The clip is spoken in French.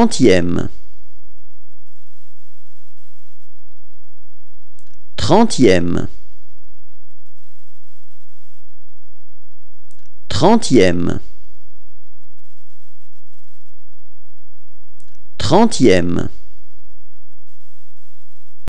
trentième.